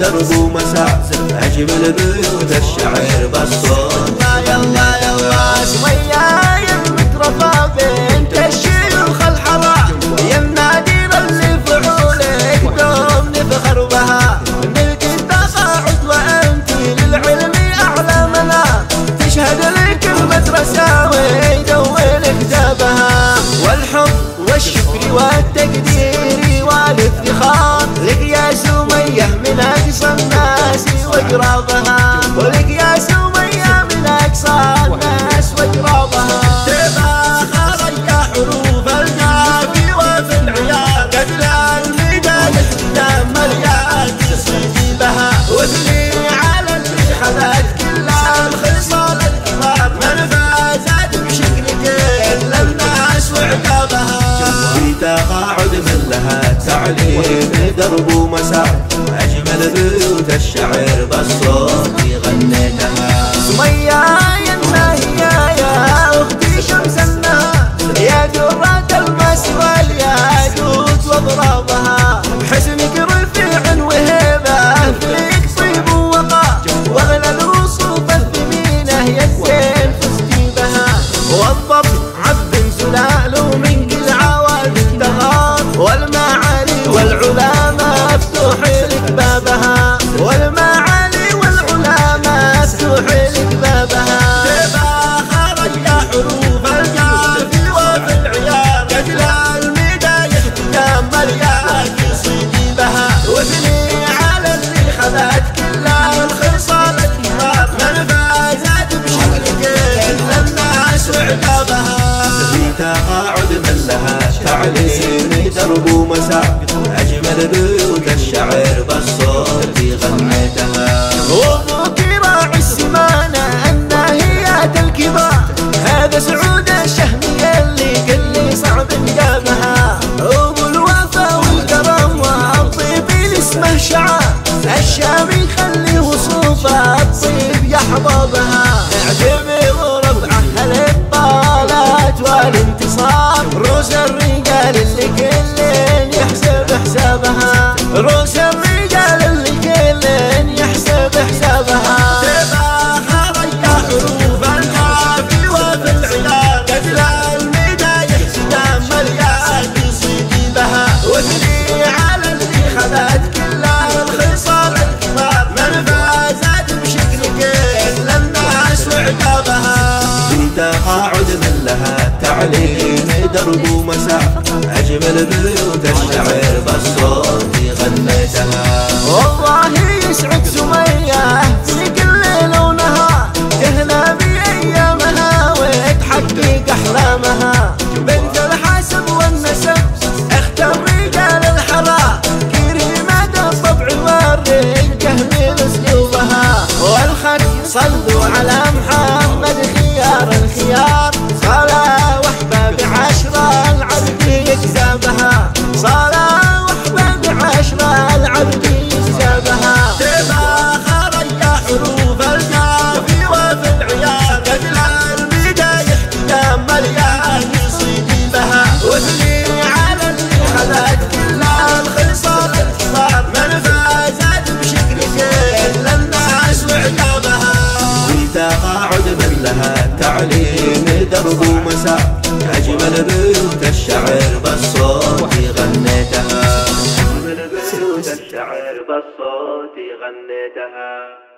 درب ومساء أجمل بيوت الشعر بالصوت يا الله يا واس وياي المترفع بنت الشيوخ الحرام يا منادير اللي فعولك دوم نفخر بها ملك التقاعد وأنت للعلم أعلى منام تشهد لك المدرسة ويدور كتابها والحب والشكر والتقدير والافتخار لك يا سمية من أقصى الناس وقرابها ولك يا سمية من أقصى الناس وقرابها تباخر يا حروف الكاف وفي العيال قبل النداء الختام مليان تصيدي بها واثني على اللي خذت كل الخصال الكبار من فازت بشكلك إلا الناس وعقابها في تقاعد من لها تعليم درب ومساء أجمل بيوت الشعر بالصوت غنيتها سمية يا الناهية يا أختي شمس النهار يا جرة الماس والياقوت وأضرابها بحسنك رفيع وهبة فيك طيب ووقار وأغلى الوصوف الثمينة يا الزين فزتي بها والضبط عب سلال ومن كل عوالم دهار والمعالي والعلا مفتوح لك بابها والمعالي والعلا مفتوح لك بابها تباخرت يا حروف الكاف وفي العيار قتل المدايح قدام مليان يصيدي بها واثني على اللي خذت كل الخصال الكبار من فازت بشكلك الا الناس وعقابها في تقاعد من لها تعليم درب ومساء أجمل بيوت الشعر بالصوت غنيتها وابوك راعي السمانة الناهيات الكبار هذا سعود الشهمي اللي قال لي صعب انقامها ابو الوفا والكرم والطيب اللي اسمه شعار الشامي خلي وصوفه الطيب يا حبابها اعجبي وربعه هالابطالات والانتصار روس الرجال اللي كلن يحسب حسابها روس الرجال اللي كلن يحسب حسابها تباخر يا حروف الكاف وفي العيار قتل المدايح ختام مليان يصيدي بها واثني على اللي خذت كل الخصال الكبار من فازت بشكلك الا الناس وعقابها في تقاعد من لها تعليم درب ومساء أجمل بيوت الشعر بالصوت غنيتها والله يسعد سمية في كل ليل ونهار تهنى بأيامها وتحقق أحلامها بنت الحسب والنسب أخت الرجال الحرام كريمة الطبع والرقة من أسلوبها والخد صلوا على محمد خيار الخيار صلاة وحبة بعشرة العبد يجذبها صلاة وحبة بعشرة العبد يجذبها تباخر يا حروف الكاف وفي العيار قتل المدايح قدام مليان يصيدي بها واثني على اللي خذت كل الخصال الكبار من فازت بشكلك الا الناس وعقابها في تقاعد من لها تعليم درب ومساء أجمل بيوت الشعر بالصوت غنيتها أجمل بيوت الشعر بالصوت غنيتها.